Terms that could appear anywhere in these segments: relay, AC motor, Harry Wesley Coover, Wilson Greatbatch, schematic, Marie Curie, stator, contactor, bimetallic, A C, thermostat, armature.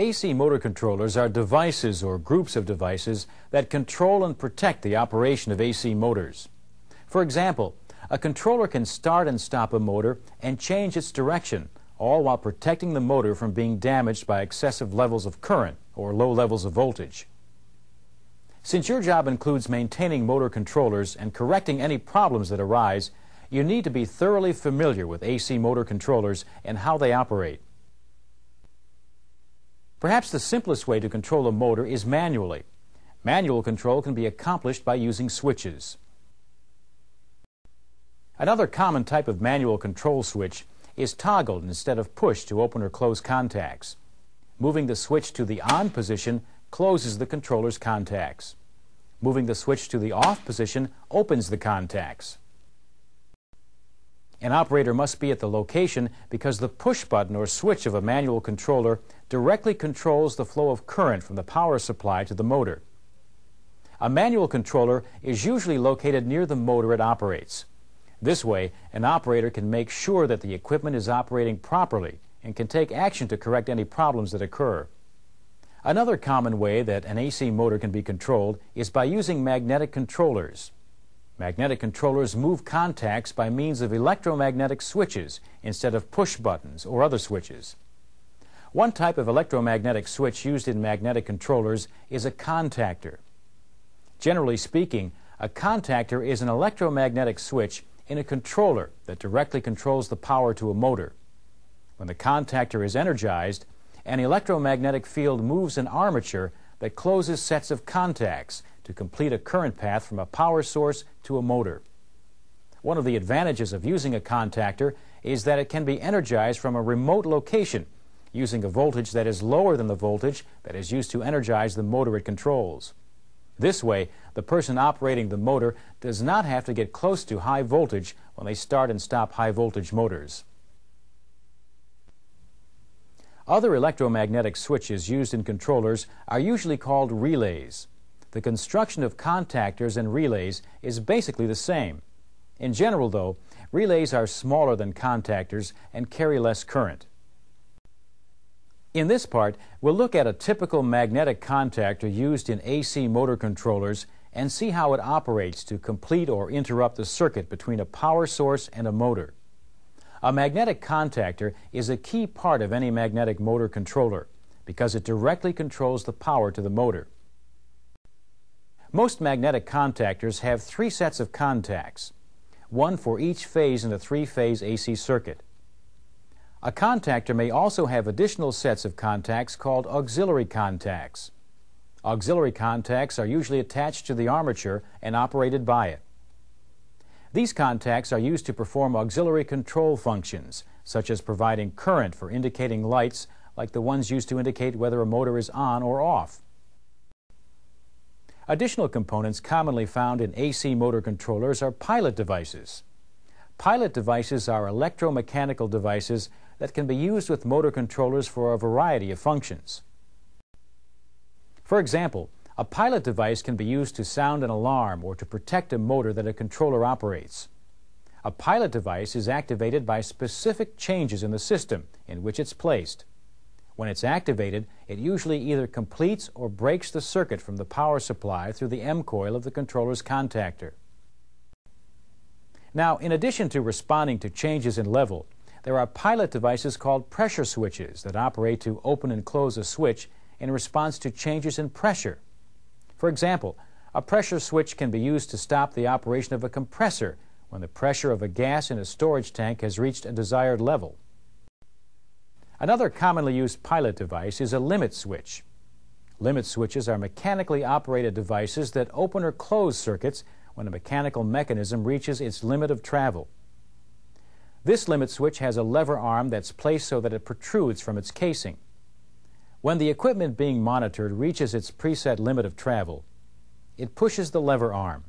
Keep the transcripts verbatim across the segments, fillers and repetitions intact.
A C motor controllers are devices or groups of devices that control and protect the operation of A C motors. For example, a controller can start and stop a motor and change its direction, all while protecting the motor from being damaged by excessive levels of current or low levels of voltage. Since your job includes maintaining motor controllers and correcting any problems that arise, you need to be thoroughly familiar with A C motor controllers and how they operate. Perhaps the simplest way to control a motor is manually. Manual control can be accomplished by using switches. Another common type of manual control switch is toggled instead of pushed to open or close contacts. Moving the switch to the on position closes the controller's contacts. Moving the switch to the off position opens the contacts. An operator must be at the location because the push button or switch of a manual controller directly controls the flow of current from the power supply to the motor. A manual controller is usually located near the motor it operates. This way, an operator can make sure that the equipment is operating properly and can take action to correct any problems that occur. Another common way that an A C motor can be controlled is by using magnetic controllers. Magnetic controllers move contacts by means of electromagnetic switches instead of push buttons or other switches. One type of electromagnetic switch used in magnetic controllers is a contactor. Generally speaking, a contactor is an electromagnetic switch in a controller that directly controls the power to a motor. When the contactor is energized, an electromagnetic field moves an armature that closes sets of contacts to complete a current path from a power source to a motor. One of the advantages of using a contactor is that it can be energized from a remote location using a voltage that is lower than the voltage that is used to energize the motor it controls. This way, the person operating the motor does not have to get close to high voltage when they start and stop high voltage motors. Other electromagnetic switches used in controllers are usually called relays. The construction of contactors and relays is basically the same. In general, though, relays are smaller than contactors and carry less current. In this part, we'll look at a typical magnetic contactor used in A C motor controllers and see how it operates to complete or interrupt the circuit between a power source and a motor. A magnetic contactor is a key part of any magnetic motor controller because it directly controls the power to the motor. Most magnetic contactors have three sets of contacts, one for each phase in a three-phase A C circuit. A contactor may also have additional sets of contacts called auxiliary contacts. Auxiliary contacts are usually attached to the armature and operated by it. These contacts are used to perform auxiliary control functions, such as providing current for indicating lights, like the ones used to indicate whether a motor is on or off. Additional components commonly found in A C motor controllers are pilot devices. Pilot devices are electromechanical devices that can be used with motor controllers for a variety of functions. For example, a pilot device can be used to sound an alarm or to protect a motor that a controller operates. A pilot device is activated by specific changes in the system in which it's placed. When it's activated, it usually either completes or breaks the circuit from the power supply through the M coil of the controller's contactor. Now, in addition to responding to changes in level, there are pilot devices called pressure switches that operate to open and close a switch in response to changes in pressure. For example, a pressure switch can be used to stop the operation of a compressor when the pressure of a gas in a storage tank has reached a desired level. Another commonly used pilot device is a limit switch. Limit switches are mechanically operated devices that open or close circuits when a mechanical mechanism reaches its limit of travel. This limit switch has a lever arm that's placed so that it protrudes from its casing. When the equipment being monitored reaches its preset limit of travel, it pushes the lever arm.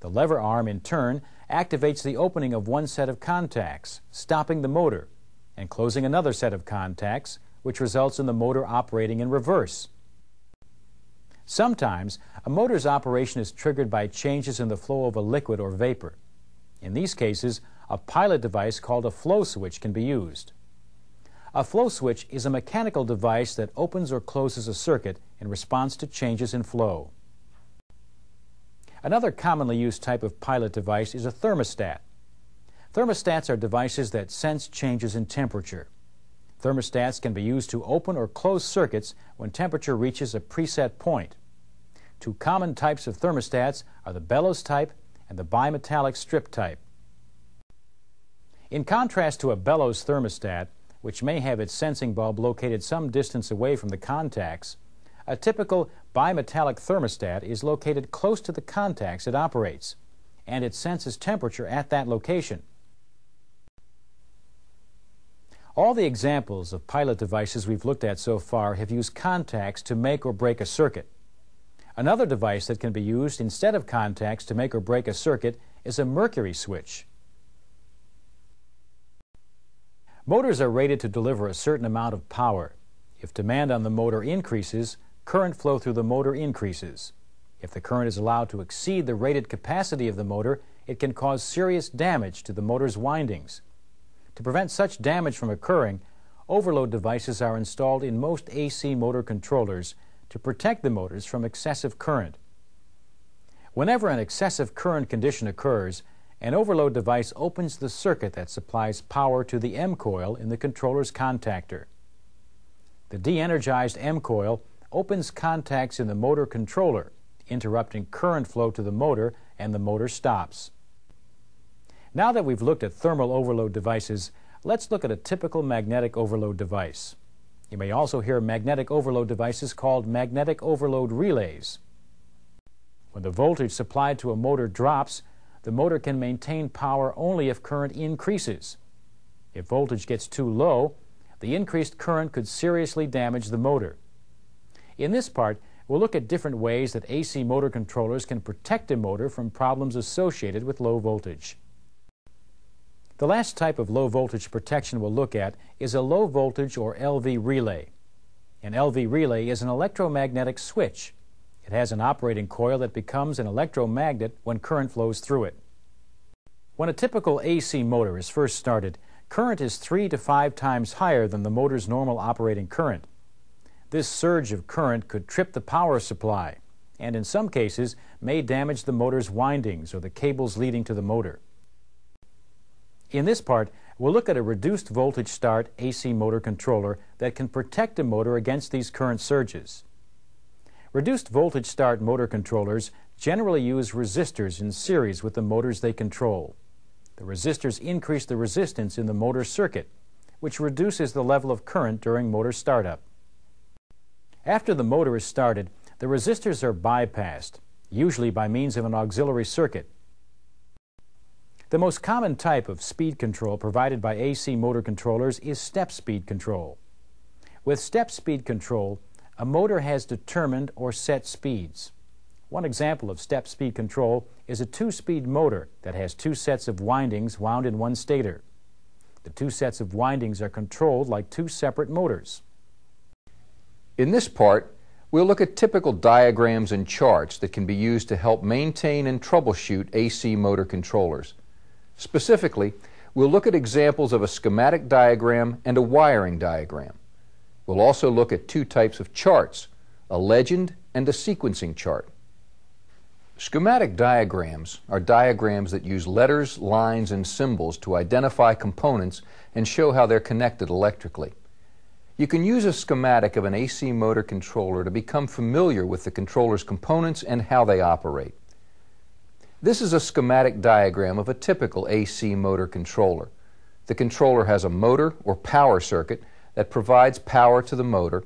The lever arm, in turn, activates the opening of one set of contacts, stopping the motor, and closing another set of contacts, which results in the motor operating in reverse. Sometimes, a motor's operation is triggered by changes in the flow of a liquid or vapor. In these cases, a pilot device called a flow switch can be used. A flow switch is a mechanical device that opens or closes a circuit in response to changes in flow. Another commonly used type of pilot device is a thermostat. Thermostats are devices that sense changes in temperature. Thermostats can be used to open or close circuits when temperature reaches a preset point. Two common types of thermostats are the bellows type and the bimetallic strip type. In contrast to a bellows thermostat, which may have its sensing bulb located some distance away from the contacts, a typical bimetallic thermostat is located close to the contacts it operates, and it senses temperature at that location. All the examples of pilot devices we've looked at so far have used contacts to make or break a circuit. Another device that can be used instead of contacts to make or break a circuit is a mercury switch. Motors are rated to deliver a certain amount of power. If demand on the motor increases, current flow through the motor increases. If the current is allowed to exceed the rated capacity of the motor, it can cause serious damage to the motor's windings. To prevent such damage from occurring, overload devices are installed in most A C motor controllers to protect the motors from excessive current. Whenever an excessive current condition occurs, an overload device opens the circuit that supplies power to the M-coil in the controller's contactor. The de-energized M-coil opens contacts in the motor controller, interrupting current flow to the motor, and the motor stops. Now that we've looked at thermal overload devices, let's look at a typical magnetic overload device. You may also hear magnetic overload devices called magnetic overload relays. When the voltage supplied to a motor drops, the motor can maintain power only if current increases. If voltage gets too low, the increased current could seriously damage the motor. In this part, we'll look at different ways that A C motor controllers can protect a motor from problems associated with low voltage. The last type of low voltage protection we'll look at is a low voltage or L V relay. An L V relay is an electromagnetic switch. It has an operating coil that becomes an electromagnet when current flows through it. When a typical A C motor is first started, current is three to five times higher than the motor's normal operating current. This surge of current could trip the power supply, and in some cases may damage the motor's windings or the cables leading to the motor. In this part, we'll look at a reduced voltage start A C motor controller that can protect a motor against these current surges. Reduced voltage start motor controllers generally use resistors in series with the motors they control. The resistors increase the resistance in the motor circuit, which reduces the level of current during motor startup. After the motor is started, the resistors are bypassed, usually by means of an auxiliary circuit. The most common type of speed control provided by A C motor controllers is step speed control. With step speed control, a motor has determined or set speeds. One example of step speed control is a two-speed motor that has two sets of windings wound in one stator. The two sets of windings are controlled like two separate motors. In this part, we'll look at typical diagrams and charts that can be used to help maintain and troubleshoot A C motor controllers. Specifically, we'll look at examples of a schematic diagram and a wiring diagram. We'll also look at two types of charts, a legend and a sequencing chart. Schematic diagrams are diagrams that use letters, lines, and symbols to identify components and show how they're connected electrically. You can use a schematic of an A C motor controller to become familiar with the controller's components and how they operate. This is a schematic diagram of a typical A C motor controller. The controller has a motor or power circuit that provides power to the motor,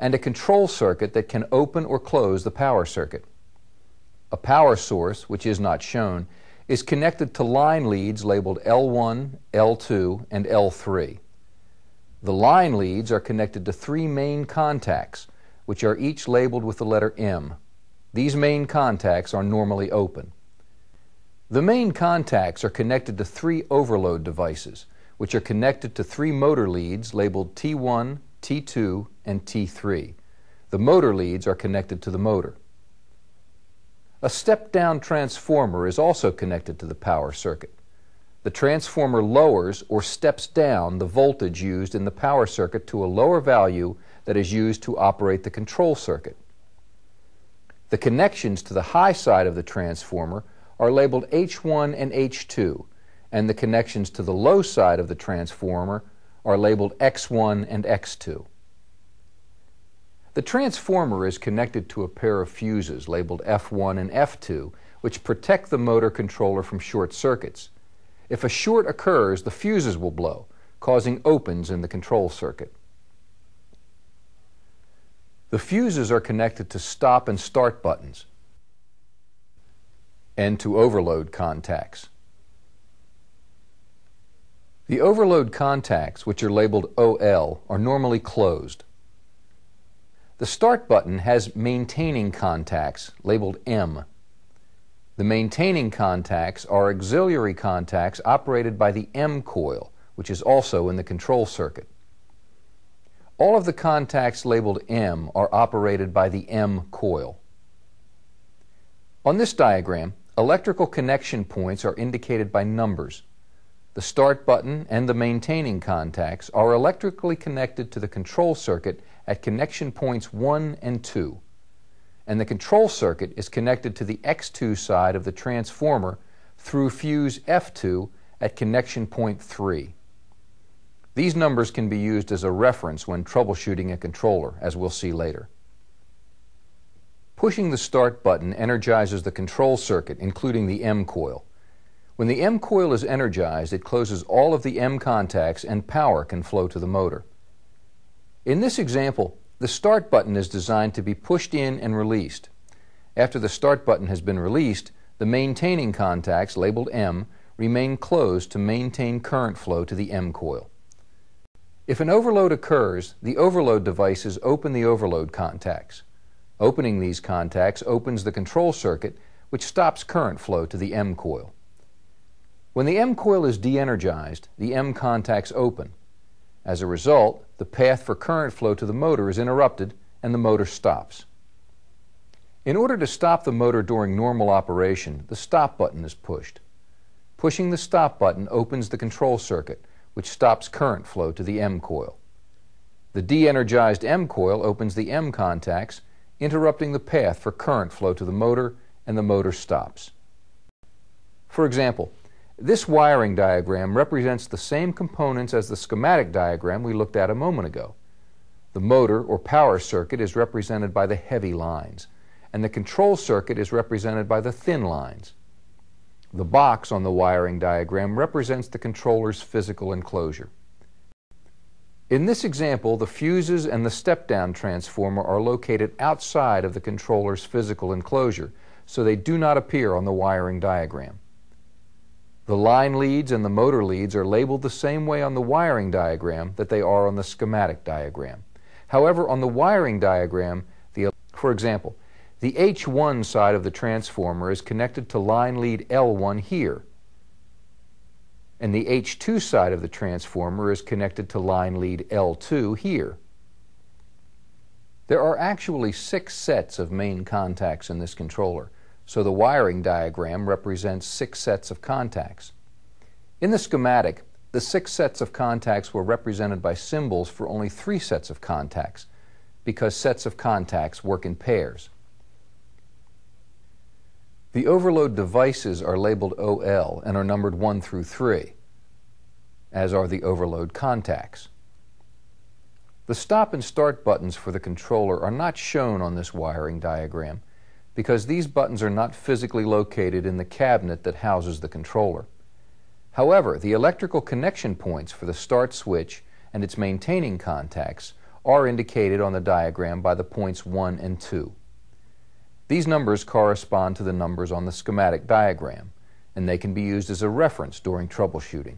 and a control circuit that can open or close the power circuit. A power source, which is not shown, is connected to line leads labeled L one, L two, and L three. The line leads are connected to three main contacts, which are each labeled with the letter M. These main contacts are normally open. The main contacts are connected to three overload devices, which are connected to three motor leads labeled T one, T two, and T three. The motor leads are connected to the motor. A step-down transformer is also connected to the power circuit. The transformer lowers or steps down the voltage used in the power circuit to a lower value that is used to operate the control circuit. The connections to the high side of the transformer are labeled H one and H two, and the connections to the low side of the transformer are labeled X one and X two. The transformer is connected to a pair of fuses labeled F one and F two, which protect the motor controller from short circuits. If a short occurs, the fuses will blow, causing opens in the control circuit. The fuses are connected to stop and start buttons and to overload contacts. The overload contacts, which are labeled O L, are normally closed. The start button has maintaining contacts, labeled M. The maintaining contacts are auxiliary contacts operated by the M coil, which is also in the control circuit. All of the contacts labeled M are operated by the M coil. On this diagram, electrical connection points are indicated by numbers. The start button and the maintaining contacts are electrically connected to the control circuit at connection points one and two. And the control circuit is connected to the X two side of the transformer through fuse F two at connection point three. These numbers can be used as a reference when troubleshooting a controller, as we'll see later. Pushing the start button energizes the control circuit, including the M coil. When the M coil is energized, it closes all of the M contacts and power can flow to the motor. In this example, the start button is designed to be pushed in and released. After the start button has been released, the maintaining contacts, labeled M, remain closed to maintain current flow to the M coil. If an overload occurs, the overload devices open the overload contacts. Opening these contacts opens the control circuit, which stops current flow to the M coil. When the M coil is de-energized, the M contacts open. As a result, the path for current flow to the motor is interrupted and the motor stops. In order to stop the motor during normal operation, the stop button is pushed. Pushing the stop button opens the control circuit, which stops current flow to the M coil. The de-energized M coil opens the M contacts, interrupting the path for current flow to the motor, and the motor stops. For example, this wiring diagram represents the same components as the schematic diagram we looked at a moment ago. The motor or power circuit is represented by the heavy lines, and the control circuit is represented by the thin lines. The box on the wiring diagram represents the controller's physical enclosure. In this example, the fuses and the step-down transformer are located outside of the controller's physical enclosure, so they do not appear on the wiring diagram. The line leads and the motor leads are labeled the same way on the wiring diagram that they are on the schematic diagram. However, on the wiring diagram, the, for example, the H one side of the transformer is connected to line lead L one here, and the H two side of the transformer is connected to line lead L two here. There are actually six sets of main contacts in this controller, so the wiring diagram represents six sets of contacts. In the schematic, the six sets of contacts were represented by symbols for only three sets of contacts, because sets of contacts work in pairs. The overload devices are labeled O L and are numbered one through three, as are the overload contacts. The stop and start buttons for the controller are not shown on this wiring diagram, because these buttons are not physically located in the cabinet that houses the controller. However, the electrical connection points for the start switch and its maintaining contacts are indicated on the diagram by the points one and two. These numbers correspond to the numbers on the schematic diagram, and they can be used as a reference during troubleshooting.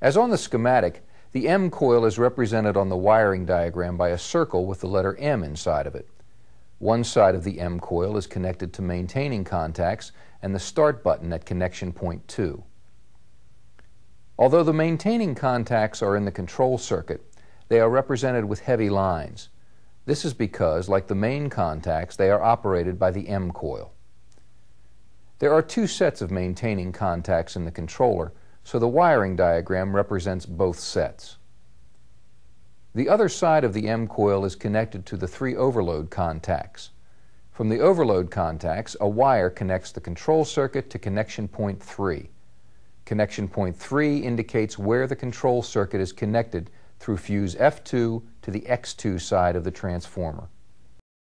As on the schematic, the M coil is represented on the wiring diagram by a circle with the letter M inside of it. One side of the M coil is connected to maintaining contacts and the start button at connection point two. Although the maintaining contacts are in the control circuit, they are represented with heavy lines. This is because, like the main contacts, they are operated by the M coil. There are two sets of maintaining contacts in the controller, so the wiring diagram represents both sets. The other side of the M-coil is connected to the three overload contacts. From the overload contacts, a wire connects the control circuit to connection point three. Connection point three indicates where the control circuit is connected through fuse F two to the X two side of the transformer.